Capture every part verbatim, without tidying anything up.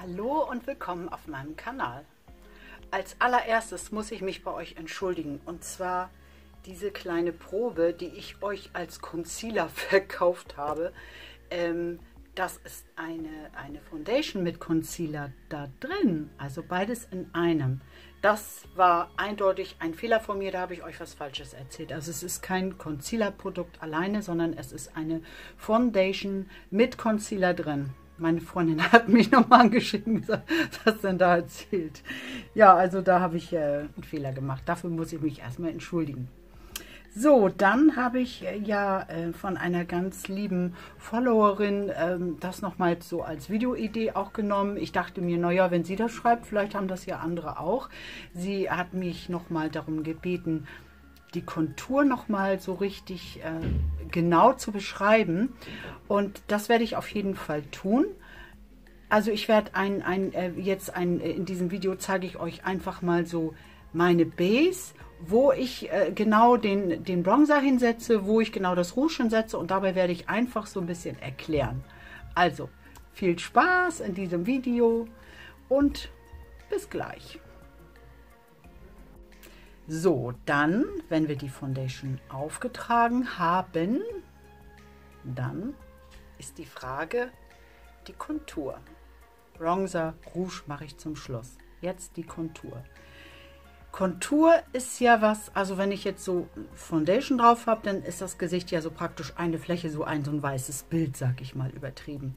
Hallo und willkommen auf meinem Kanal. Als allererstes muss ich mich bei euch entschuldigen, und zwar diese kleine Probe, die ich euch als Concealer verkauft habe. Ähm, das ist eine, eine Foundation mit Concealer da drin, also beides in einem. Das war eindeutig ein Fehler von mir, da habe ich euch was Falsches erzählt. Also es ist kein Concealer-Produkt alleine, sondern es ist eine Foundation mit Concealer drin. Meine Freundin hat mich nochmal angeschrieben, was denn da erzählt. Ja, also da habe ich äh, einen Fehler gemacht. Dafür muss ich mich erstmal entschuldigen. So, dann habe ich äh, ja äh, von einer ganz lieben Followerin ähm, das nochmal so als Videoidee auch genommen. Ich dachte mir, naja, wenn sie das schreibt, vielleicht haben das ja andere auch. Sie hat mich nochmal darum gebeten, die Kontur nochmal so richtig äh, genau zu beschreiben, und das werde ich auf jeden Fall tun. Also ich werde ein, ein, äh, jetzt ein, in diesem Video zeige ich euch einfach mal so meine Base, wo ich äh, genau den, den Bronzer hinsetze, wo ich genau das Rouge hinsetze, und dabei werde ich einfach so ein bisschen erklären. Also viel Spaß in diesem Video und bis gleich. So, dann, wenn wir die Foundation aufgetragen haben, dann ist die Frage die Kontur. Bronzer, Rouge mache ich zum Schluss. Jetzt die Kontur. Kontur ist ja was, also wenn ich jetzt so Foundation drauf habe, dann ist das Gesicht ja so praktisch eine Fläche, so ein, so ein weißes Bild, sag ich mal, übertrieben.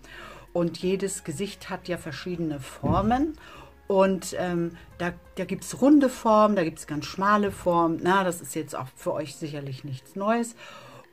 Und jedes Gesicht hat ja verschiedene Formen. Und ähm, da, da gibt es runde Formen, da gibt es ganz schmale Formen. Na, das ist jetzt auch für euch sicherlich nichts Neues.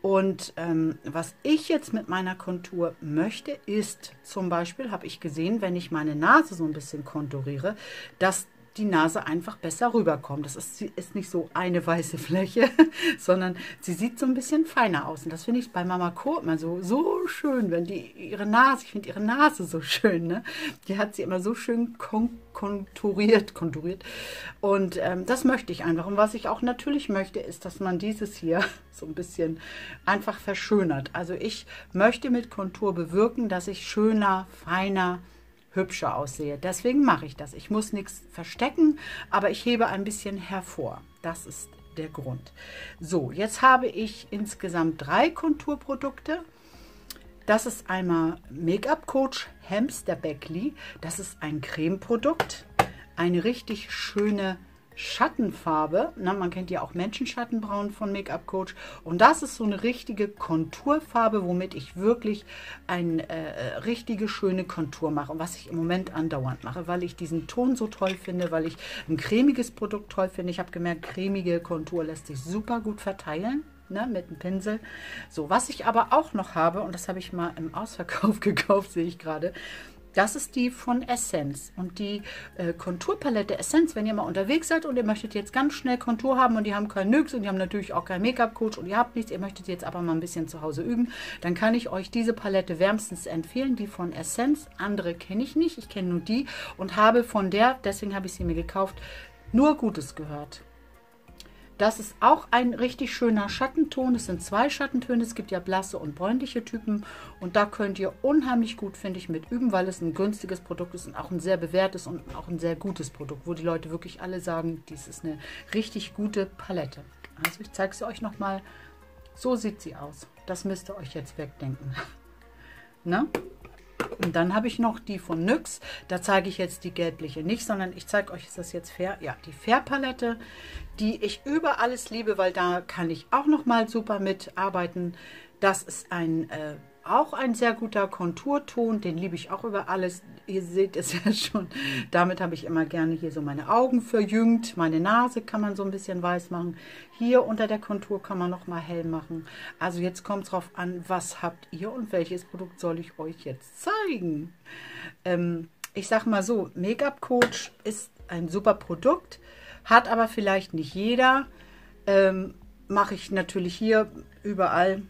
Und ähm, was ich jetzt mit meiner Kontur möchte, ist zum Beispiel, habe ich gesehen, wenn ich meine Nase so ein bisschen konturiere, dass die Nase einfach besser rüberkommt. Das ist, ist nicht so eine weiße Fläche, sondern sie sieht so ein bisschen feiner aus. Und das finde ich bei Mama Co. immer so, so schön, wenn die ihre Nase, ich finde ihre Nase so schön, ne? Die hat sie immer so schön kon konturiert, konturiert. Und ähm, das möchte ich einfach. Und was ich auch natürlich möchte, ist, dass man dieses hier so ein bisschen einfach verschönert. Also ich möchte mit Kontur bewirken, dass ich schöner, feiner, hübscher aussehe. Deswegen mache ich das. Ich muss nichts verstecken, aber ich hebe ein bisschen hervor. Das ist der Grund. So, jetzt habe ich insgesamt drei Konturprodukte. Das ist einmal Make-up-Coach Hamster Beckley. Das ist ein Cremeprodukt, eine richtig schöne Schattenfarbe. Na, man kennt ja auch Menschenschattenbraun von Make-up-Coach. Und das ist so eine richtige Konturfarbe, womit ich wirklich eine äh, richtige schöne Kontur mache. Was ich im Moment andauernd mache, weil ich diesen Ton so toll finde, weil ich ein cremiges Produkt toll finde. Ich habe gemerkt, cremige Kontur lässt sich super gut verteilen, ne, mit einem Pinsel. So, was ich aber auch noch habe, und das habe ich mal im Ausverkauf gekauft, sehe ich gerade, das ist die von Essence, und die äh, Konturpalette Essence, wenn ihr mal unterwegs seid und ihr möchtet jetzt ganz schnell Kontur haben und die haben keinen N Y X und die haben natürlich auch keinen Make-up-Coach und ihr habt nichts, ihr möchtet jetzt aber mal ein bisschen zu Hause üben, dann kann ich euch diese Palette wärmstens empfehlen, die von Essence. Andere kenne ich nicht, ich kenne nur die und habe von der, deswegen habe ich sie mir gekauft, nur Gutes gehört. Das ist auch ein richtig schöner Schattenton. Es sind zwei Schattentöne. Es gibt ja blasse und bräunliche Typen. Und da könnt ihr unheimlich gut, finde ich, mit üben, weil es ein günstiges Produkt ist und auch ein sehr bewährtes und auch ein sehr gutes Produkt, wo die Leute wirklich alle sagen, dies ist eine richtig gute Palette. Also ich zeige sie euch nochmal. So sieht sie aus. Das müsst ihr euch jetzt wegdenken. Ne? Und dann habe ich noch die von N Y X. Da zeige ich jetzt die gelbliche nicht, sondern ich zeige euch, ist das jetzt fair? Ja, die Fair-Palette, die ich über alles liebe, weil da kann ich auch nochmal super mitarbeiten. Das ist ein, äh, auch ein sehr guter Konturton, den liebe ich auch über alles. Ihr seht es ja schon, damit habe ich immer gerne hier so meine Augen verjüngt. Meine Nase kann man so ein bisschen weiß machen. Hier unter der Kontur kann man nochmal hell machen. Also jetzt kommt es drauf an, was habt ihr und welches Produkt soll ich euch jetzt zeigen? Ähm, ich sage mal so, Make-up-Coach ist ein super Produkt, hat aber vielleicht nicht jeder. Ähm, mache ich natürlich hier überall,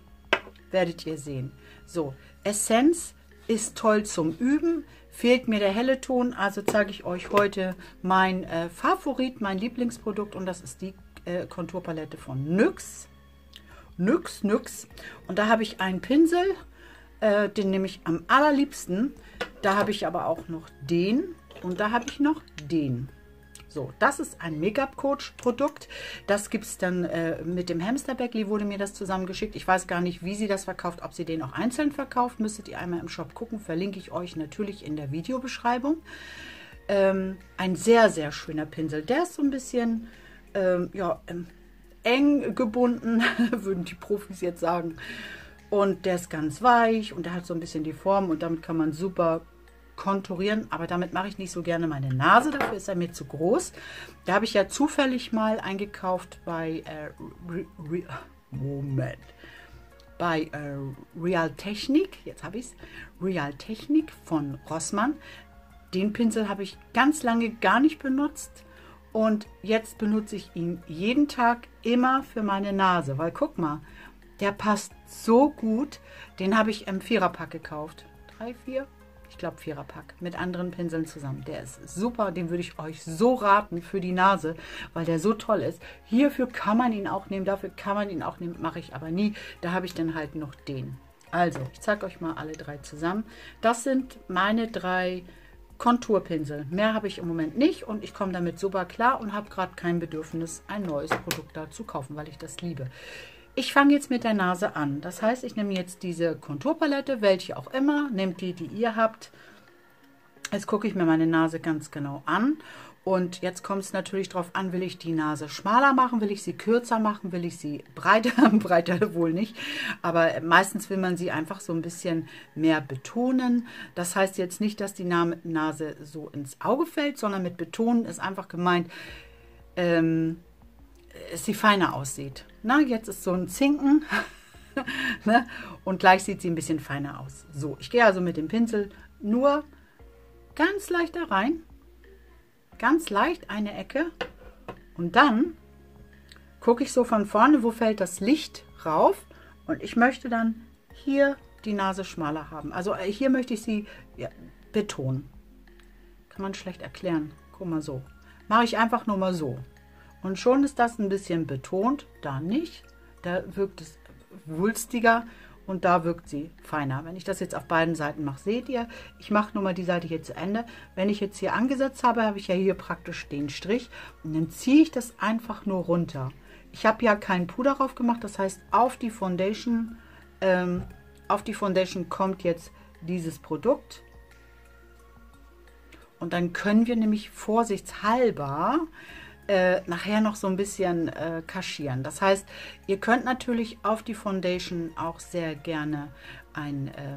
werdet ihr sehen. So, Essence ist toll zum Üben, fehlt mir der helle Ton, also zeige ich euch heute mein äh, Favorit, mein Lieblingsprodukt, und das ist die äh, Konturpalette von N Y X. N Y X, N Y X. Und da habe ich einen Pinsel, Äh, den nehme ich am allerliebsten. Da habe ich aber auch noch den und da habe ich noch den. So, das ist ein Make-up-Coach-Produkt. Das gibt es dann äh, mit dem Hamster-Bagli, wurde mir das zusammengeschickt. Ich weiß gar nicht, wie sie das verkauft, ob sie den auch einzeln verkauft. Müsstet ihr einmal im Shop gucken, verlinke ich euch natürlich in der Videobeschreibung. Ähm, ein sehr, sehr schöner Pinsel. Der ist so ein bisschen ähm, ja, ähm, eng gebunden, würden die Profis jetzt sagen. Und der ist ganz weich und der hat so ein bisschen die Form und damit kann man super konturieren, aber damit mache ich nicht so gerne meine Nase, dafür ist er mir zu groß. Da habe ich ja zufällig mal eingekauft bei, äh, Re, Re, Moment. bei äh, Real Technique, jetzt habe ich es, Real Technique von Rossmann. Den Pinsel habe ich ganz lange gar nicht benutzt und jetzt benutze ich ihn jeden Tag immer für meine Nase, weil guck mal, der passt so gut. Den habe ich im Viererpack gekauft. Drei, vier? Ich glaube Viererpack mit anderen Pinseln zusammen. Der ist super, den würde ich euch so raten für die Nase, weil der so toll ist. Hierfür kann man ihn auch nehmen, dafür kann man ihn auch nehmen, mache ich aber nie. Da habe ich dann halt noch den. Also, ich zeige euch mal alle drei zusammen. Das sind meine drei Konturpinsel. Mehr habe ich im Moment nicht und ich komme damit super klar und habe gerade kein Bedürfnis, ein neues Produkt da zu kaufen, weil ich das liebe. Ich fange jetzt mit der Nase an. Das heißt, ich nehme jetzt diese Konturpalette, welche auch immer. Nehmt die, die ihr habt. Jetzt gucke ich mir meine Nase ganz genau an. Und jetzt kommt es natürlich darauf an, will ich die Nase schmaler machen, will ich sie kürzer machen, will ich sie breiter, breiter wohl nicht. Aber meistens will man sie einfach so ein bisschen mehr betonen. Das heißt jetzt nicht, dass die Nase so ins Auge fällt, sondern mit betonen ist einfach gemeint, ähm, dass sie feiner aussieht. Na, jetzt ist so ein Zinken ne? Und gleich sieht sie ein bisschen feiner aus. So, ich gehe also mit dem Pinsel nur ganz leicht da rein, ganz leicht eine Ecke und dann gucke ich so von vorne, wo fällt das Licht rauf und ich möchte dann hier die Nase schmaler haben. Also hier möchte ich sie ja, betonen. Kann man schlecht erklären. Guck mal so. Mache ich einfach nur mal so. Und schon ist das ein bisschen betont, da nicht, da wirkt es wulstiger und da wirkt sie feiner. Wenn ich das jetzt auf beiden Seiten mache, seht ihr, ich mache nur mal die Seite hier zu Ende. Wenn ich jetzt hier angesetzt habe, habe ich ja hier praktisch den Strich und dann ziehe ich das einfach nur runter. Ich habe ja keinen Puder drauf gemacht, das heißt, auf die Foundation, ähm, auf die Foundation kommt jetzt dieses Produkt. Und dann können wir nämlich vorsichtshalber Äh, nachher noch so ein bisschen äh, kaschieren. Das heißt, ihr könnt natürlich auf die Foundation auch sehr gerne ein, äh,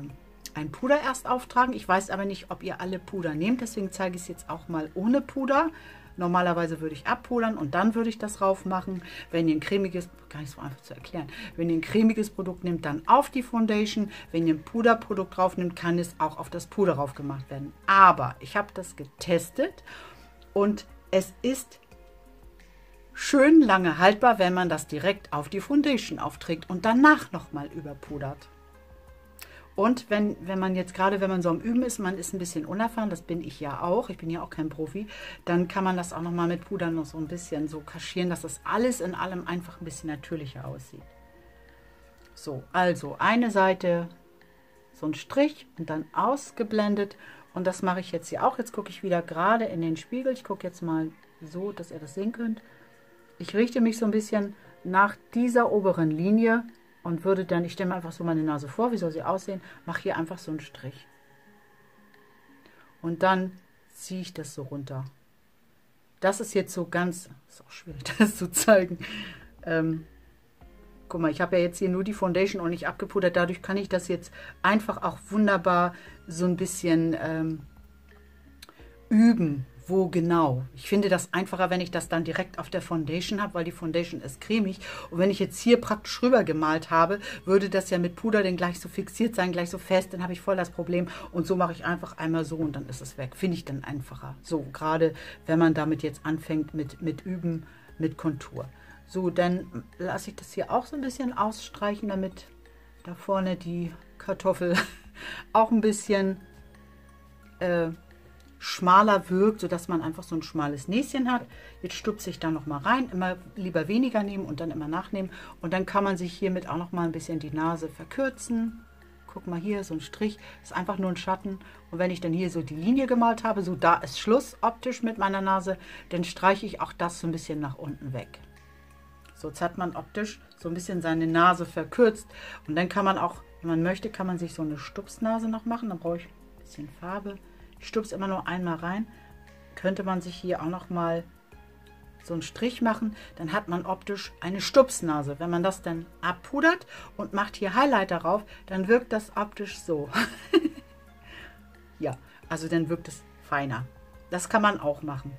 ein Puder erst auftragen. Ich weiß aber nicht, ob ihr alle Puder nehmt, deswegen zeige ich es jetzt auch mal ohne Puder. Normalerweise würde ich abpudern und dann würde ich das drauf machen. Wenn ihr ein cremiges, gar nicht so einfach zu erklären, wenn ihr ein cremiges Produkt nehmt, dann auf die Foundation. Wenn ihr ein Puderprodukt drauf nehmt, kann es auch auf das Puder drauf gemacht werden. Aber ich habe das getestet und es ist schön lange haltbar, wenn man das direkt auf die Foundation aufträgt und danach nochmal überpudert. Und wenn, wenn man jetzt gerade, wenn man so am Üben ist, man ist ein bisschen unerfahren, das bin ich ja auch, ich bin ja auch kein Profi, dann kann man das auch nochmal mit Pudern noch so ein bisschen so kaschieren, dass das alles in allem einfach ein bisschen natürlicher aussieht. So, also eine Seite so ein Strich und dann ausgeblendet und das mache ich jetzt hier auch. Jetzt gucke ich wieder gerade in den Spiegel, ich gucke jetzt mal so, dass ihr das sehen könnt. Ich richte mich so ein bisschen nach dieser oberen Linie und würde dann, ich stelle mir einfach so meine Nase vor, wie soll sie aussehen, mache hier einfach so einen Strich. Und dann ziehe ich das so runter. Das ist jetzt so ganz, ist auch schwierig, das zu zeigen. Ähm, guck mal, ich habe ja jetzt hier nur die Foundation und nicht abgepudert, dadurch kann ich das jetzt einfach auch wunderbar so ein bisschen ähm, üben. Wo genau. Ich finde das einfacher, wenn ich das dann direkt auf der Foundation habe, weil die Foundation ist cremig. Und wenn ich jetzt hier praktisch rüber gemalt habe, würde das ja mit Puder dann gleich so fixiert sein, gleich so fest, dann habe ich voll das Problem. Und so mache ich einfach einmal so und dann ist es weg. Finde ich dann einfacher. So, gerade wenn man damit jetzt anfängt mit, mit Üben, mit Kontur. So, dann lasse ich das hier auch so ein bisschen ausstreichen, damit da vorne die Kartoffel auch ein bisschen äh, schmaler wirkt, sodass man einfach so ein schmales Näschen hat. Jetzt stupse ich da nochmal rein, immer lieber weniger nehmen und dann immer nachnehmen und dann kann man sich hiermit auch nochmal ein bisschen die Nase verkürzen. Guck mal, hier so ein Strich, ist einfach nur ein Schatten. Und wenn ich dann hier so die Linie gemalt habe, so da ist Schluss optisch mit meiner Nase, dann streiche ich auch das so ein bisschen nach unten weg. So, jetzt hat man optisch so ein bisschen seine Nase verkürzt. Und dann kann man auch, wenn man möchte, kann man sich so eine Stupsnase noch machen. Dann brauche ich ein bisschen Farbe. Ich stupse immer nur einmal rein. Könnte man sich hier auch noch mal so einen Strich machen, dann hat man optisch eine Stupsnase. Wenn man das dann abpudert und macht hier Highlighter drauf, dann wirkt das optisch so. Ja, also dann wirkt es feiner. Das kann man auch machen.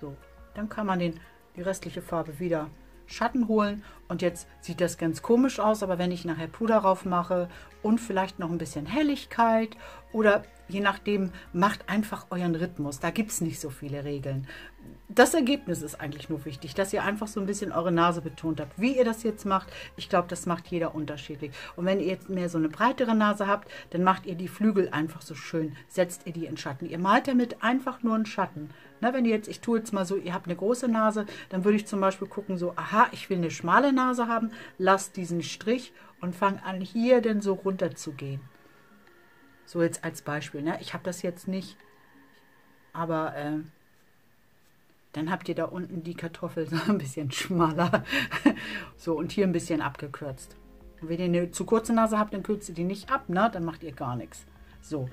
So, dann kann man den, die restliche Farbe wieder Schatten holen und jetzt sieht das ganz komisch aus, aber wenn ich nachher Puder drauf mache und vielleicht noch ein bisschen Helligkeit oder je nachdem, macht einfach euren Rhythmus. Da gibt es nicht so viele Regeln. Das Ergebnis ist eigentlich nur wichtig, dass ihr einfach so ein bisschen eure Nase betont habt. Wie ihr das jetzt macht, ich glaube, das macht jeder unterschiedlich. Und wenn ihr jetzt mehr so eine breitere Nase habt, dann macht ihr die Flügel einfach so schön, setzt ihr die in Schatten. Ihr malt damit einfach nur einen Schatten. Na, wenn ihr jetzt, ich tue jetzt mal so, ihr habt eine große Nase, dann würde ich zum Beispiel gucken so, aha, ich will eine schmale Nase haben, lasst diesen Strich und fange an, hier denn so runter zu gehen. So jetzt als Beispiel, ne? Ich habe das jetzt nicht, aber äh, dann habt ihr da unten die Kartoffel so ein bisschen schmaler. So, und hier ein bisschen abgekürzt. Und wenn ihr eine zu kurze Nase habt, dann kürzt ihr die nicht ab, ne? Dann macht ihr gar nichts. So,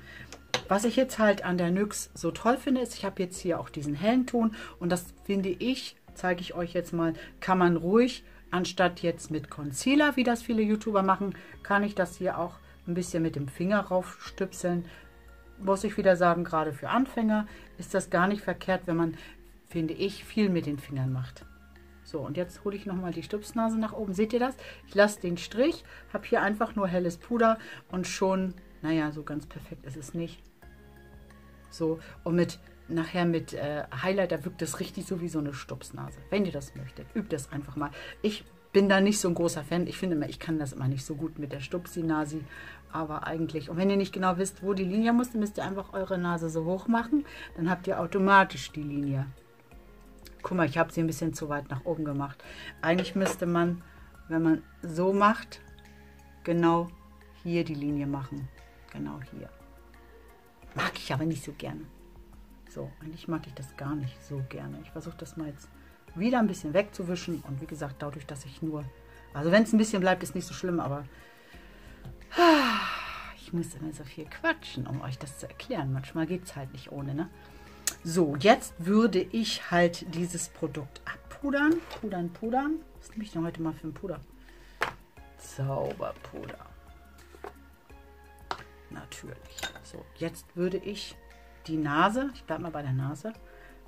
was ich jetzt halt an der N Y X so toll finde, ist, ich habe jetzt hier auch diesen hellen Ton und das finde ich, zeige ich euch jetzt mal, kann man ruhig, anstatt jetzt mit Concealer, wie das viele YouTuber machen, kann ich das hier auch ein bisschen mit dem Finger raufstüpseln. Muss ich wieder sagen, gerade für Anfänger ist das gar nicht verkehrt, wenn man, finde ich, viel mit den Fingern macht. So, und jetzt hole ich nochmal die Stupsnase nach oben. Seht ihr das? Ich lasse den Strich, habe hier einfach nur helles Puder und schon, naja, so ganz perfekt ist es nicht. So, und mit nachher mit äh, Highlighter wirkt es richtig so wie so eine Stupsnase. Wenn ihr das möchtet, übt das einfach mal. Ich bin da nicht so ein großer Fan. Ich finde immer, ich kann das immer nicht so gut mit der Stupsi-Nasi, aber eigentlich. Und wenn ihr nicht genau wisst, wo die Linie muss, dann müsst ihr einfach eure Nase so hoch machen. Dann habt ihr automatisch die Linie. Guck mal, ich habe sie ein bisschen zu weit nach oben gemacht. Eigentlich müsste man, wenn man so macht, genau hier die Linie machen. Genau hier. Mag ich aber nicht so gerne. So, eigentlich mag ich das gar nicht so gerne. Ich versuche das mal jetzt wieder ein bisschen wegzuwischen und wie gesagt, dadurch, dass ich nur, also wenn es ein bisschen bleibt, ist nicht so schlimm, aber ich muss immer so viel quatschen, um euch das zu erklären. Manchmal geht es halt nicht ohne, ne? So, jetzt würde ich halt dieses Produkt abpudern. Pudern, pudern. Was nehme ich denn heute mal für ein Puder? Zauberpuder. Natürlich. So, jetzt würde ich die Nase, ich bleibe mal bei der Nase,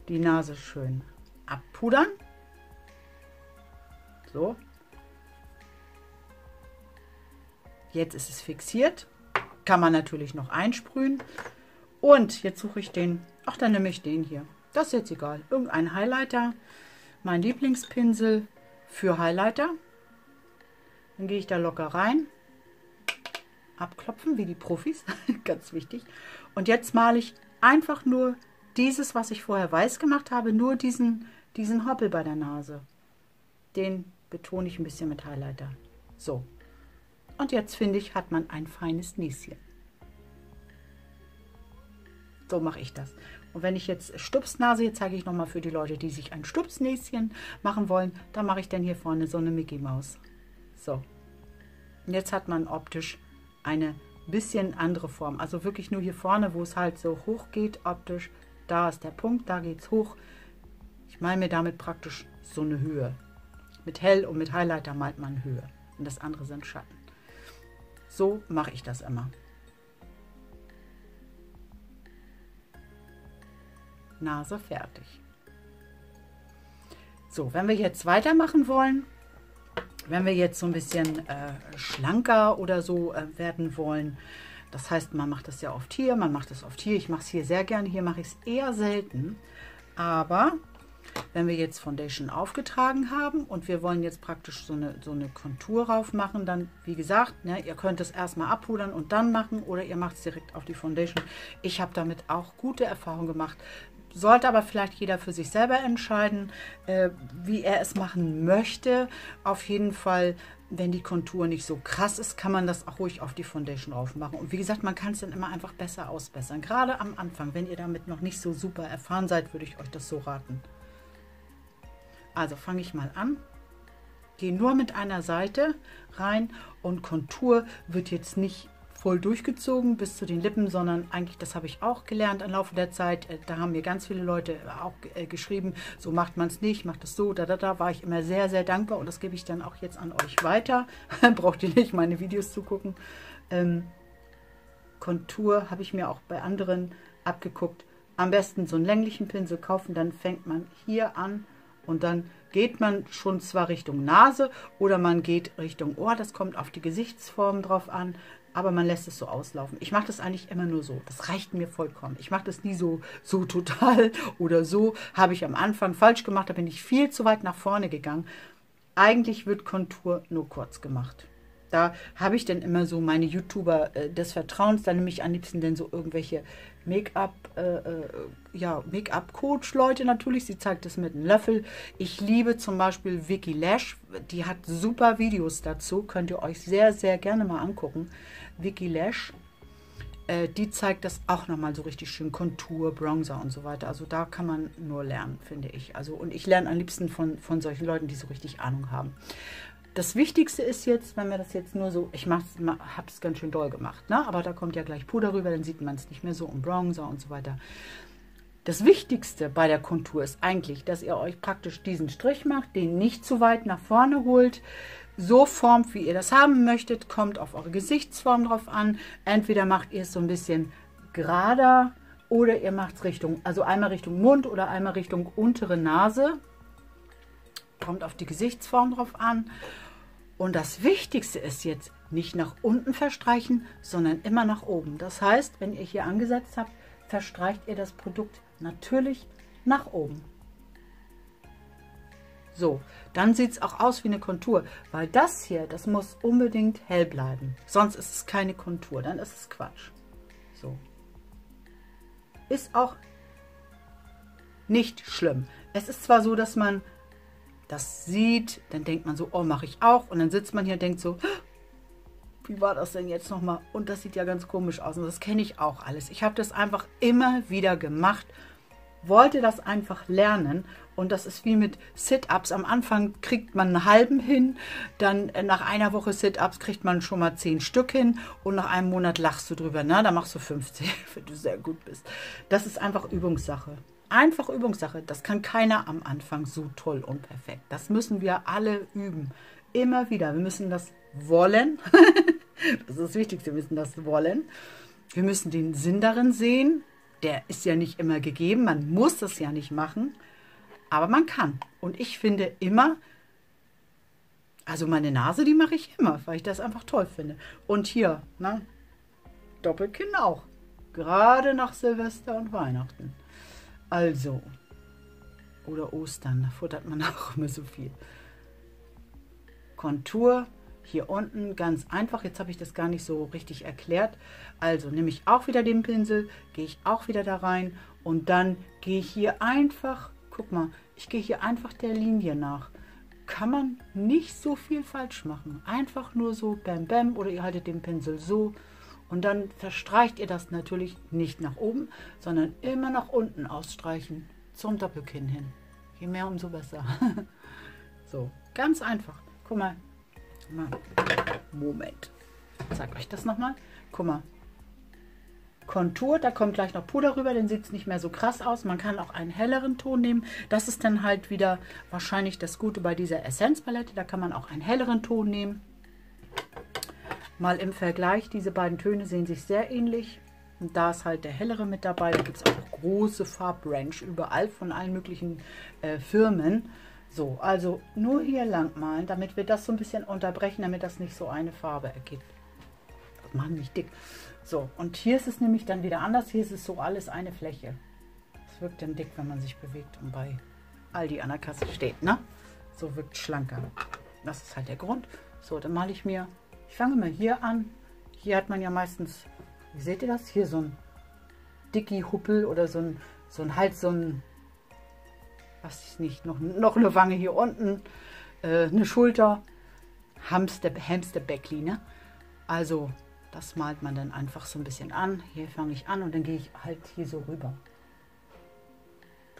die Nase schön abpudern. So. Jetzt ist es fixiert. Kann man natürlich noch einsprühen. Und jetzt suche ich den, ach, dann nehme ich den hier. Das ist jetzt egal. Irgendein Highlighter. Mein Lieblingspinsel für Highlighter. Dann gehe ich da locker rein. Abklopfen, wie die Profis. Ganz wichtig. Und jetzt male ich einfach nur dieses, was ich vorher weiß gemacht habe, nur diesen, diesen Hoppel bei der Nase. Den betone ich ein bisschen mit Highlighter. So. Und jetzt, finde ich, hat man ein feines Näschen. So mache ich das. Und wenn ich jetzt Stupsnase, jetzt zeige ich nochmal für die Leute, die sich ein Stupsnäschen machen wollen, da mache ich dann hier vorne so eine Mickey Maus. So. Und jetzt hat man optisch eine bisschen andere Form. Also wirklich nur hier vorne, wo es halt so hoch geht optisch. Da ist der Punkt, da geht es hoch. Ich male mir damit praktisch so eine Höhe. Mit Hell und mit Highlighter malt man Höhe. Und das andere sind Schatten. So mache ich das immer. Nase fertig. So, wenn wir jetzt weitermachen wollen, wenn wir jetzt so ein bisschen äh, schlanker oder so äh, werden wollen, das heißt, man macht das ja oft hier, man macht das oft hier. Ich mache es hier sehr gerne, hier mache ich es eher selten. Aber wenn wir jetzt Foundation aufgetragen haben und wir wollen jetzt praktisch so eine, so eine Kontur drauf machen, dann, wie gesagt, ne, ihr könnt es erstmal abpudern und dann machen oder ihr macht es direkt auf die Foundation. Ich habe damit auch gute Erfahrungen gemacht. Sollte aber vielleicht jeder für sich selber entscheiden, äh, wie er es machen möchte. Auf jeden Fall, wenn die Kontur nicht so krass ist, kann man das auch ruhig auf die Foundation drauf machen. Und wie gesagt, man kann es dann immer einfach besser ausbessern. Gerade am Anfang, wenn ihr damit noch nicht so super erfahren seid, würde ich euch das so raten. Also fange ich mal an. Gehe nur mit einer Seite rein und Kontur wird jetzt nicht voll durchgezogen bis zu den Lippen, sondern eigentlich, das habe ich auch gelernt im Laufe der Zeit, da haben mir ganz viele Leute auch äh, geschrieben, so macht man es nicht, macht es so, da, da, da, war ich immer sehr, sehr dankbar und das gebe ich dann auch jetzt an euch weiter. Braucht ihr nicht meine Videos zugucken. Ähm, Kontur habe ich mir auch bei anderen abgeguckt. Am besten so einen länglichen Pinsel kaufen, dann fängt man hier an und dann geht man schon zwar Richtung Nase oder man geht Richtung Ohr, das kommt auf die Gesichtsform drauf an, aber man lässt es so auslaufen. Ich mache das eigentlich immer nur so, das reicht mir vollkommen. Ich mache das nie so, so total oder so, habe ich am Anfang falsch gemacht, da bin ich viel zu weit nach vorne gegangen. Eigentlich wird Kontur nur kurz gemacht. Da habe ich dann immer so meine YouTuber äh, des Vertrauens, da nehme ich am liebsten denn so irgendwelche Make-up, äh, äh, ja, Make-up-Coach-Leute natürlich, sie zeigt das mit einem Löffel. Ich liebe zum Beispiel Vicky Lash, die hat super Videos dazu, könnt ihr euch sehr, sehr gerne mal angucken. Vicky Lash, äh, die zeigt das auch nochmal so richtig schön, Kontur, Bronzer und so weiter. Also da kann man nur lernen, finde ich. Also, und ich lerne am liebsten von, von solchen Leuten, die so richtig Ahnung haben. Das Wichtigste ist jetzt, wenn wir das jetzt nur so, ich habe es ganz schön doll gemacht, ne? Aber da kommt ja gleich Puder rüber, dann sieht man es nicht mehr so und Bronzer und so weiter. Das Wichtigste bei der Kontur ist eigentlich, dass ihr euch praktisch diesen Strich macht, den nicht zu weit nach vorne holt, so formt, wie ihr das haben möchtet, kommt auf eure Gesichtsform drauf an. Entweder macht ihr es so ein bisschen gerader oder ihr macht es Richtung, also einmal Richtung Mund oder einmal Richtung untere Nase. Kommt auf die Gesichtsform drauf an. Und das Wichtigste ist jetzt, nicht nach unten verstreichen, sondern immer nach oben. Das heißt, wenn ihr hier angesetzt habt, verstreicht ihr das Produkt natürlich nach oben. So, dann sieht es auch aus wie eine Kontur, weil das hier, das muss unbedingt hell bleiben. Sonst ist es keine Kontur, dann ist es Quatsch. So. Ist auch nicht schlimm. Es ist zwar so, dass man das sieht, dann denkt man so, oh, mache ich auch. Und dann sitzt man hier und denkt so, wie war das denn jetzt nochmal? Und das sieht ja ganz komisch aus. Und das kenne ich auch alles. Ich habe das einfach immer wieder gemacht, wollte das einfach lernen. Und das ist wie mit Sit-Ups. Am Anfang kriegt man einen halben hin, dann nach einer Woche Sit-Ups kriegt man schon mal zehn Stück hin und nach einem Monat lachst du drüber. Na, da machst du fünfzehn, wenn du sehr gut bist. Das ist einfach Übungssache. Einfach Übungssache, das kann keiner am Anfang so toll und perfekt. Das müssen wir alle üben, immer wieder. Wir müssen das wollen, das ist das Wichtigste, wir müssen das wollen. Wir müssen den Sinn darin sehen, der ist ja nicht immer gegeben, man muss das ja nicht machen, aber man kann. Und ich finde immer, also meine Nase, die mache ich immer, weil ich das einfach toll finde. Und hier, ne, Doppelkinn auch, gerade nach Silvester und Weihnachten. Also, oder Ostern, da futtert man auch immer so viel. Kontur, hier unten, ganz einfach. Jetzt habe ich das gar nicht so richtig erklärt. Also nehme ich auch wieder den Pinsel, gehe ich auch wieder da rein und dann gehe ich hier einfach, guck mal, ich gehe hier einfach der Linie nach. Kann man nicht so viel falsch machen. Einfach nur so, bam, bam, oder ihr haltet den Pinsel so. Und dann verstreicht ihr das natürlich nicht nach oben, sondern immer nach unten ausstreichen, zum Doppelkinn hin. Je mehr, umso besser. So, ganz einfach. Guck mal. Moment. Ich zeige euch das nochmal. Guck mal. Kontur, da kommt gleich noch Puder rüber, dann sieht es nicht mehr so krass aus. Man kann auch einen helleren Ton nehmen. Das ist dann halt wieder wahrscheinlich das Gute bei dieser Essence-Palette. Da kann man auch einen helleren Ton nehmen. Mal im Vergleich, diese beiden Töne sehen sich sehr ähnlich. Und da ist halt der hellere mit dabei. Da gibt es auch große Farbrange überall von allen möglichen äh, Firmen. So, also nur hier lang malen, damit wir das so ein bisschen unterbrechen, damit das nicht so eine Farbe ergibt. Das macht mich dick. So, und hier ist es nämlich dann wieder anders. Hier ist es so alles eine Fläche. Es wirkt dann dick, wenn man sich bewegt und bei Aldi an der Kasse steht, ne? So wirkt es schlanker. Das ist halt der Grund. So, dann male ich mir... Ich fange mal hier an. Hier hat man ja meistens, wie seht ihr das? Hier so ein Dicky-Huppel oder so ein so ein Hals, so ein, was ich nicht, noch, noch eine Wange hier unten, äh, eine Schulter, Hamster, Hamster Backli, ne? Also das malt man dann einfach so ein bisschen an. Hier fange ich an und dann gehe ich halt hier so rüber.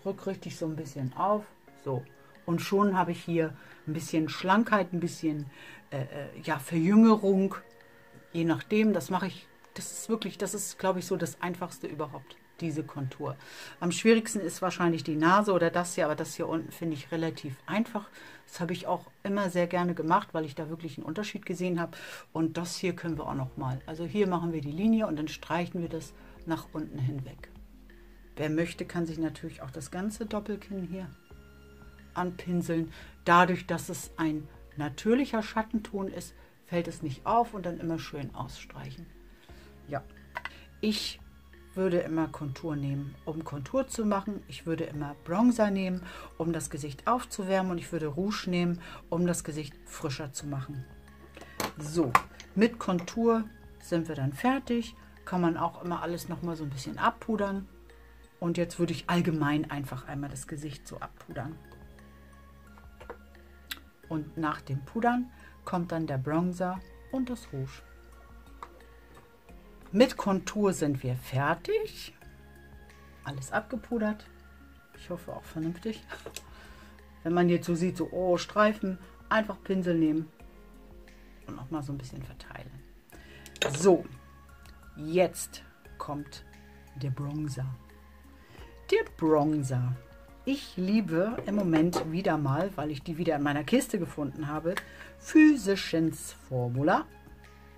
Drück richtig so ein bisschen auf, so. Und schon habe ich hier ein bisschen Schlankheit, ein bisschen äh, ja, Verjüngerung, je nachdem. Das mache ich, das ist wirklich, das ist, glaube ich, so das Einfachste überhaupt, diese Kontur. Am schwierigsten ist wahrscheinlich die Nase oder das hier, aber das hier unten finde ich relativ einfach. Das habe ich auch immer sehr gerne gemacht, weil ich da wirklich einen Unterschied gesehen habe. Und das hier können wir auch noch mal. Also hier machen wir die Linie und dann streichen wir das nach unten hinweg. Wer möchte, kann sich natürlich auch das ganze Doppelkinn hier anpinseln. Dadurch, dass es ein natürlicher Schattenton ist, fällt es nicht auf und dann immer schön ausstreichen. Ja, ich würde immer Kontur nehmen, um Kontur zu machen. Ich würde immer Bronzer nehmen, um das Gesicht aufzuwärmen, und ich würde Rouge nehmen, um das Gesicht frischer zu machen. So, mit Kontur sind wir dann fertig. Kann man auch immer alles noch mal so ein bisschen abpudern. Und jetzt würde ich allgemein einfach einmal das Gesicht so abpudern. Und nach dem Pudern kommt dann der Bronzer und das Rouge. Mit Kontur sind wir fertig. Alles abgepudert. Ich hoffe auch vernünftig. Wenn man jetzt so sieht, so oh, Streifen, einfach Pinsel nehmen und nochmal so ein bisschen verteilen. So, jetzt kommt der Bronzer. Der Bronzer. Ich liebe im Moment wieder mal, weil ich die wieder in meiner Kiste gefunden habe, Physicians Formula.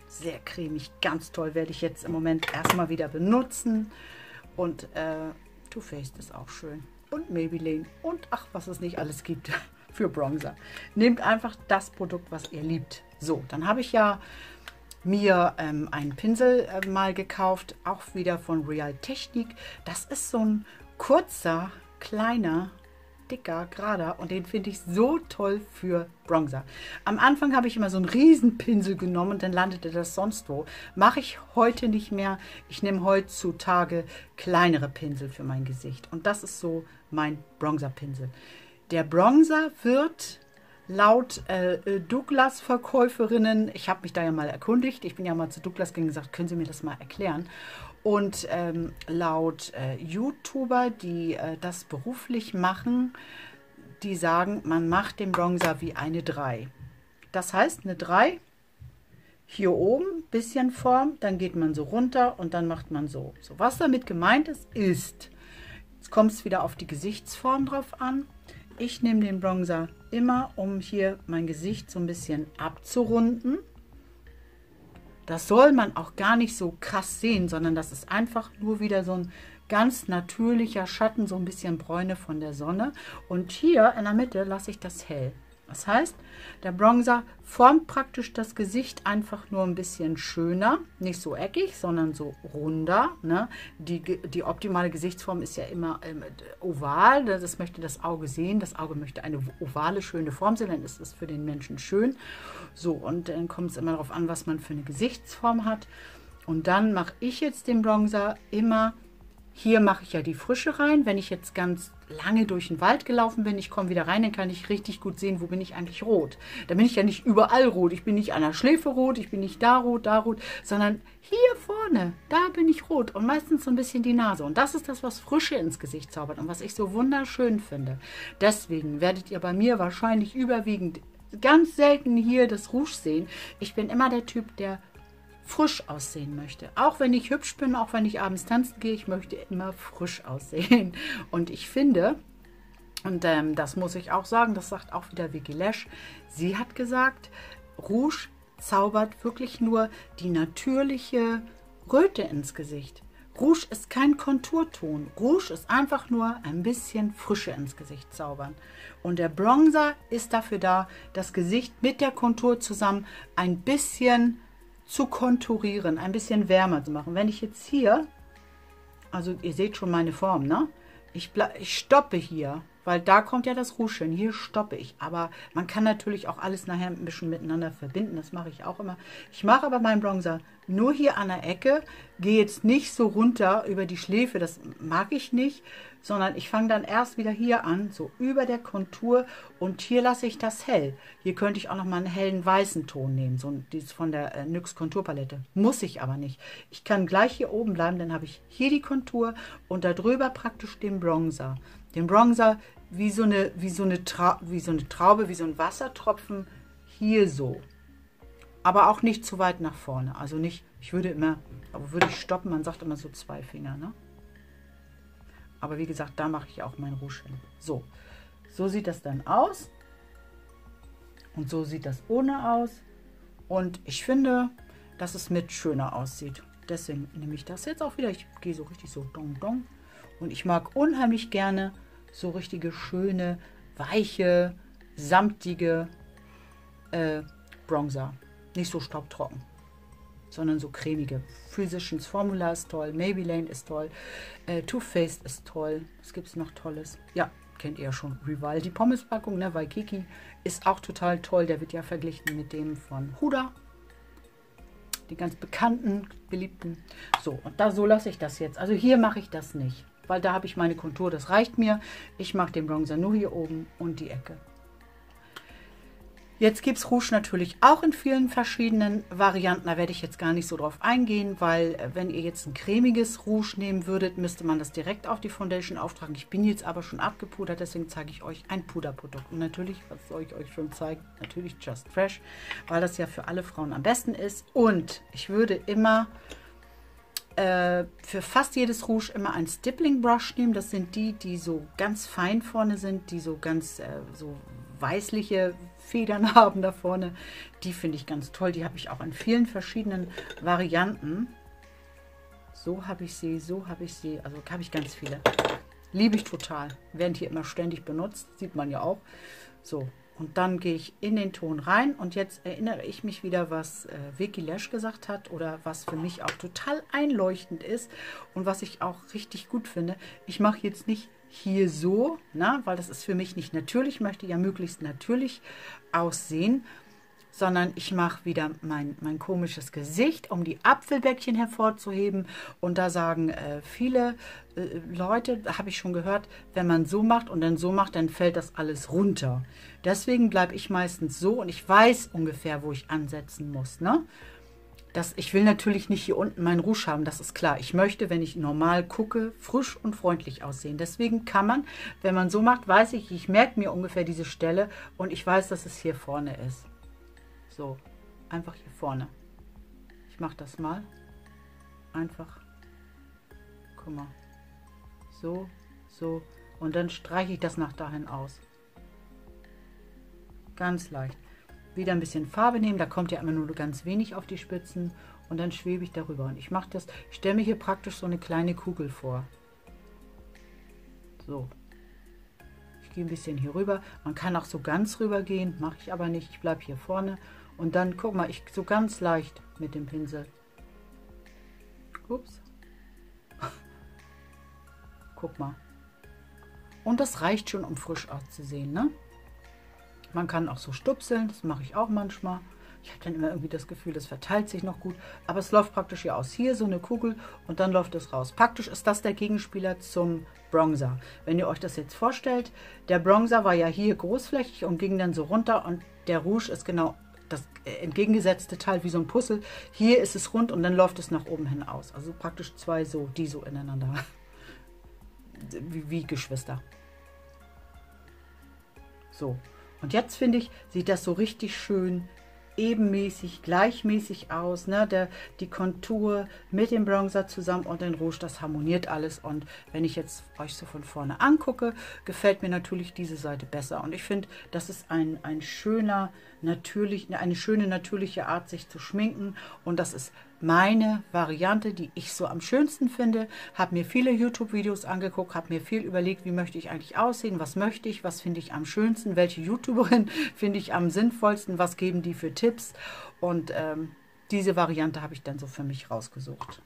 Sehr cremig, ganz toll, werde ich jetzt im Moment erstmal wieder benutzen. Und äh, Too Faced ist auch schön. Und Maybelline und ach, was es nicht alles gibt für Bronzer. Nehmt einfach das Produkt, was ihr liebt. So, dann habe ich ja mir ähm, einen Pinsel äh, mal gekauft, auch wieder von Real Techniques. Das ist so ein kurzer, kleiner, dicker, gerader, und den finde ich so toll für Bronzer. Am Anfang habe ich immer so einen riesen Pinsel genommen und dann landete das sonst wo. Mache ich heute nicht mehr. Ich nehme heutzutage kleinere Pinsel für mein Gesicht, und das ist so mein Bronzerpinsel. Der Bronzer wird laut äh, Douglas-Verkäuferinnen, ich habe mich da ja mal erkundigt, ich bin ja mal zu Douglas gegangen und gesagt, können Sie mir das mal erklären? Und ähm, laut äh, YouTuber, die äh, das beruflich machen, die sagen, man macht den Bronzer wie eine drei. Das heißt, eine drei, hier oben, bisschen Form, dann geht man so runter und dann macht man so. So, was damit gemeint ist, ist, jetzt kommt es wieder auf die Gesichtsform drauf an. Ich nehme den Bronzer immer, um hier mein Gesicht so ein bisschen abzurunden. Das soll man auch gar nicht so krass sehen, sondern das ist einfach nur wieder so ein ganz natürlicher Schatten, so ein bisschen Bräune von der Sonne. Und hier in der Mitte lasse ich das hell. Das heißt, der Bronzer formt praktisch das Gesicht einfach nur ein bisschen schöner. Nicht so eckig, sondern so runder, ne? Die, die optimale Gesichtsform ist ja immer ähm, oval. Das möchte das Auge sehen. Das Auge möchte eine ovale, schöne Form sehen. Dann ist es für den Menschen schön. So, und dann kommt es immer darauf an, was man für eine Gesichtsform hat. Und dann mache ich jetzt den Bronzer immer. Hier mache ich ja die Frische rein. Wenn ich jetzt ganz lange durch den Wald gelaufen bin, ich komme wieder rein, dann kann ich richtig gut sehen, wo bin ich eigentlich rot. Da bin ich ja nicht überall rot. Ich bin nicht an der Schläfe rot, ich bin nicht da rot, da rot, sondern hier vorne, da bin ich rot und meistens so ein bisschen die Nase. Und das ist das, was Frische ins Gesicht zaubert und was ich so wunderschön finde. Deswegen werdet ihr bei mir wahrscheinlich überwiegend ganz selten hier das Rouge sehen. Ich bin immer der Typ, der frisch aussehen möchte. Auch wenn ich hübsch bin, auch wenn ich abends tanzen gehe, ich möchte immer frisch aussehen. Und ich finde, und ähm, das muss ich auch sagen, das sagt auch wieder Vicky Lash, sie hat gesagt, Rouge zaubert wirklich nur die natürliche Röte ins Gesicht. Rouge ist kein Konturton. Rouge ist einfach nur ein bisschen Frische ins Gesicht zaubern. Und der Bronzer ist dafür da, das Gesicht mit der Kontur zusammen ein bisschen zu konturieren, ein bisschen wärmer zu machen. Wenn ich jetzt hier, also ihr seht schon meine Form, ne? Ich, ich stoppe hier, weil da kommt ja das Rouge hin. Hier stoppe ich. Aber man kann natürlich auch alles nachher ein bisschen miteinander verbinden. Das mache ich auch immer. Ich mache aber meinen Bronzer nur hier an der Ecke. Gehe jetzt nicht so runter über die Schläfe, das mag ich nicht, sondern ich fange dann erst wieder hier an, so über der Kontur, und hier lasse ich das hell. Hier könnte ich auch nochmal einen hellen weißen Ton nehmen, so dieses von der N Y X Konturpalette. Muss ich aber nicht. Ich kann gleich hier oben bleiben, dann habe ich hier die Kontur und darüber praktisch den Bronzer. Den Bronzer wie so eine, wie so eine, Tra- wie so eine Traube, wie so ein Wassertropfen, hier so. Aber auch nicht zu weit nach vorne, also nicht, ich würde immer, aber würde ich stoppen, man sagt immer so zwei Finger, ne? Aber wie gesagt, da mache ich auch mein Rouge hin. So, so sieht das dann aus. Und so sieht das ohne aus. Und ich finde, dass es mit schöner aussieht. Deswegen nehme ich das jetzt auch wieder. Ich gehe so richtig so dong dong. Und ich mag unheimlich gerne so richtige, schöne, weiche, samtige äh, Bronzer. Nicht so staubtrocken, sondern so cremige. Physicians Formula ist toll, Maybelline ist toll, äh, Too Faced ist toll. Was gibt es noch Tolles? Ja, kennt ihr ja schon, Rival. Die Pommespackung, ne, Waikiki ist auch total toll. Der wird ja verglichen mit dem von Huda. Die ganz bekannten, beliebten. So, und da so lasse ich das jetzt. Also hier mache ich das nicht, weil da habe ich meine Kontur, das reicht mir. Ich mache den Bronzer nur hier oben und die Ecke. Jetzt gibt es Rouge natürlich auch in vielen verschiedenen Varianten. Da werde ich jetzt gar nicht so drauf eingehen, weil wenn ihr jetzt ein cremiges Rouge nehmen würdet, müsste man das direkt auf die Foundation auftragen. Ich bin jetzt aber schon abgepudert, deswegen zeige ich euch ein Puderprodukt. Und natürlich, was soll ich euch schon zeigen? Natürlich Just Fresh, weil das ja für alle Frauen am besten ist. Und ich würde immer äh, für fast jedes Rouge immer ein Stippling Brush nehmen. Das sind die, die so ganz fein vorne sind, die so ganz äh, so weißliche Federn haben da vorne. Die finde ich ganz toll. Die habe ich auch in vielen verschiedenen Varianten. So habe ich sie, so habe ich sie. Also habe ich ganz viele. Liebe ich total. Werden hier immer ständig benutzt. Sieht man ja auch. So, und dann gehe ich in den Ton rein. Und jetzt erinnere ich mich wieder, was äh, Vicky Lash gesagt hat oder was für mich auch total einleuchtend ist und was ich auch richtig gut finde. Ich mache jetzt nicht hier so, na, weil das ist für mich nicht natürlich, ich möchte ja möglichst natürlich aussehen, sondern ich mache wieder mein, mein komisches Gesicht, um die Apfelbäckchen hervorzuheben. Und da sagen äh, viele äh, Leute, habe ich schon gehört, wenn man so macht und dann so macht, dann fällt das alles runter. Deswegen bleibe ich meistens so und ich weiß ungefähr, wo ich ansetzen muss, ne? Das, ich will natürlich nicht hier unten meinen Rouge haben, das ist klar. Ich möchte, wenn ich normal gucke, frisch und freundlich aussehen. Deswegen kann man, wenn man so macht, weiß ich, ich merke mir ungefähr diese Stelle und ich weiß, dass es hier vorne ist. So, einfach hier vorne. Ich mache das mal. Einfach, guck mal, so, so. Und dann streiche ich das nach dahin aus. Ganz leicht. Wieder ein bisschen Farbe nehmen, da kommt ja immer nur ganz wenig auf die Spitzen und dann schwebe ich darüber. Und ich mache das, ich stelle mir hier praktisch so eine kleine Kugel vor. So. Ich gehe ein bisschen hier rüber. Man kann auch so ganz rüber gehen, mache ich aber nicht. Ich bleibe hier vorne und dann, guck mal, ich so ganz leicht mit dem Pinsel. Ups. Guck mal. Und das reicht schon, um frisch auszusehen, ne? Man kann auch so stupseln, das mache ich auch manchmal. Ich habe dann immer irgendwie das Gefühl, das verteilt sich noch gut. Aber es läuft praktisch hier aus. Hier so eine Kugel und dann läuft es raus. Praktisch ist das der Gegenspieler zum Bronzer. Wenn ihr euch das jetzt vorstellt, der Bronzer war ja hier großflächig und ging dann so runter. Und der Rouge ist genau das entgegengesetzte Teil wie so ein Puzzle. Hier ist es rund und dann läuft es nach oben hin aus. Also praktisch zwei so, die so ineinander. Wie, wie Geschwister. So. Und jetzt, finde ich, sieht das so richtig schön ebenmäßig, gleichmäßig aus. Ne? Der, die Kontur mit dem Bronzer zusammen und den Rouge, das harmoniert alles. Und wenn ich jetzt euch so von vorne angucke, gefällt mir natürlich diese Seite besser. Und ich finde, das ist ein, ein schöner, natürlich, eine schöne, natürliche Art, sich zu schminken. Und das ist meine Variante, die ich so am schönsten finde. Habe mir viele YouTube-Videos angeguckt, habe mir viel überlegt, wie möchte ich eigentlich aussehen, was möchte ich, was finde ich am schönsten, welche YouTuberin finde ich am sinnvollsten, was geben die für Tipps. Und ähm, diese Variante habe ich dann so für mich rausgesucht.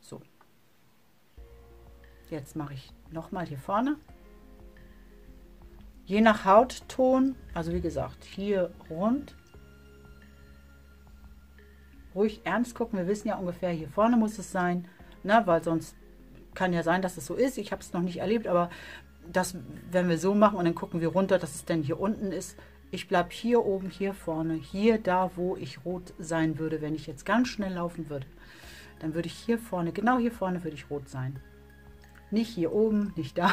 So. Jetzt mache ich nochmal hier vorne. Je nach Hautton, also wie gesagt, hier rund. ruhig ernst gucken. Wir wissen ja ungefähr, hier vorne muss es sein, ne? Weil sonst kann ja sein, dass es so ist. Ich habe es noch nicht erlebt, aber das werden wir so machen und dann gucken wir runter, dass es denn hier unten ist. Ich bleibe hier oben, hier vorne, hier da, wo ich rot sein würde, wenn ich jetzt ganz schnell laufen würde. Dann würde ich hier vorne, genau hier vorne würde ich rot sein. Nicht hier oben, nicht da.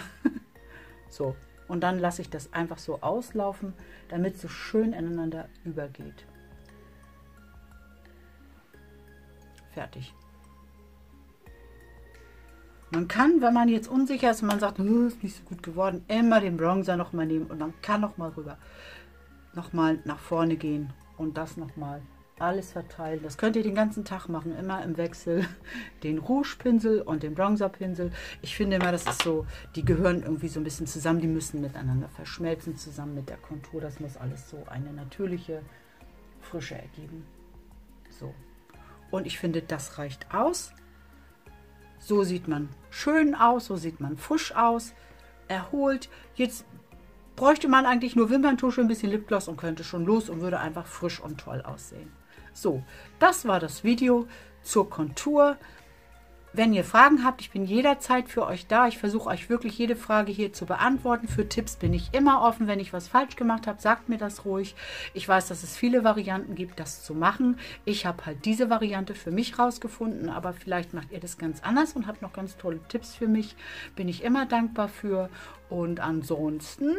So, und dann lasse ich das einfach so auslaufen, damit es so schön ineinander übergeht. Fertig. Man kann, wenn man jetzt unsicher ist und man sagt, ist nicht so gut geworden, immer den Bronzer nochmal nehmen und man kann nochmal rüber. Nochmal nach vorne gehen und das nochmal alles verteilen. Das könnt ihr den ganzen Tag machen, immer im Wechsel. Den Rouge-Pinsel und den Bronzer-Pinsel. Ich finde immer, das ist so, die gehören irgendwie so ein bisschen zusammen, die müssen miteinander verschmelzen, zusammen mit der Kontur. Das muss alles so eine natürliche Frische ergeben. So. Und ich finde, das reicht aus. So sieht man schön aus, so sieht man frisch aus, erholt. Jetzt bräuchte man eigentlich nur Wimperntusche, ein bisschen Lipgloss und könnte schon los und würde einfach frisch und toll aussehen. So, das war das Video zur Kontur. Wenn ihr Fragen habt, ich bin jederzeit für euch da. Ich versuche euch wirklich jede Frage hier zu beantworten. Für Tipps bin ich immer offen. Wenn ich was falsch gemacht habe, sagt mir das ruhig. Ich weiß, dass es viele Varianten gibt, das zu machen. Ich habe halt diese Variante für mich rausgefunden, aber vielleicht macht ihr das ganz anders und habt noch ganz tolle Tipps für mich. Bin ich immer dankbar für. Und ansonsten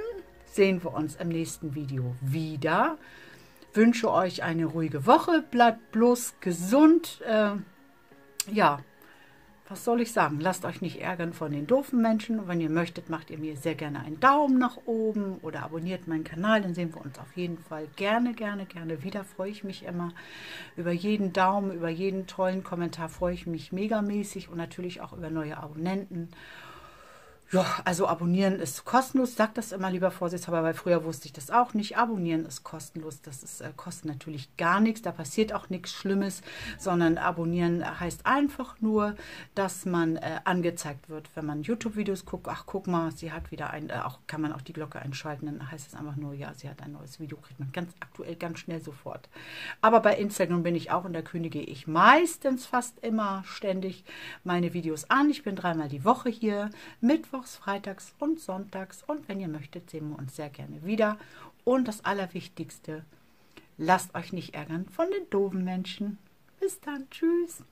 sehen wir uns im nächsten Video wieder. Wünsche euch eine ruhige Woche. Bleibt bloß gesund. Äh, ja, was soll ich sagen? Lasst euch nicht ärgern von den doofen Menschen. Und wenn ihr möchtet, macht ihr mir sehr gerne einen Daumen nach oben oder abonniert meinen Kanal. Dann sehen wir uns auf jeden Fall gerne, gerne, gerne wieder. Freue ich mich immer über jeden Daumen, über jeden tollen Kommentar. Freue ich mich megamäßig und natürlich auch über neue Abonnenten. Ja, also abonnieren ist kostenlos, sagt das immer lieber vorsichtshalber, weil früher wusste ich das auch nicht. Abonnieren ist kostenlos, das ist, äh, kostet natürlich gar nichts, da passiert auch nichts Schlimmes, sondern abonnieren heißt einfach nur, dass man äh, angezeigt wird, wenn man YouTube-Videos guckt. Ach, guck mal, sie hat wieder ein, äh, auch kann man auch die Glocke einschalten, dann heißt es einfach nur, ja, sie hat ein neues Video, kriegt man ganz aktuell, ganz schnell sofort. Aber bei Instagram bin ich auch und da kündige ich meistens fast immer ständig meine Videos an. Ich bin dreimal die Woche hier, Mittwoch, freitags und sonntags und wenn ihr möchtet, sehen wir uns sehr gerne wieder. Und das Allerwichtigste, lasst euch nicht ärgern von den doofen Menschen. Bis dann, tschüss.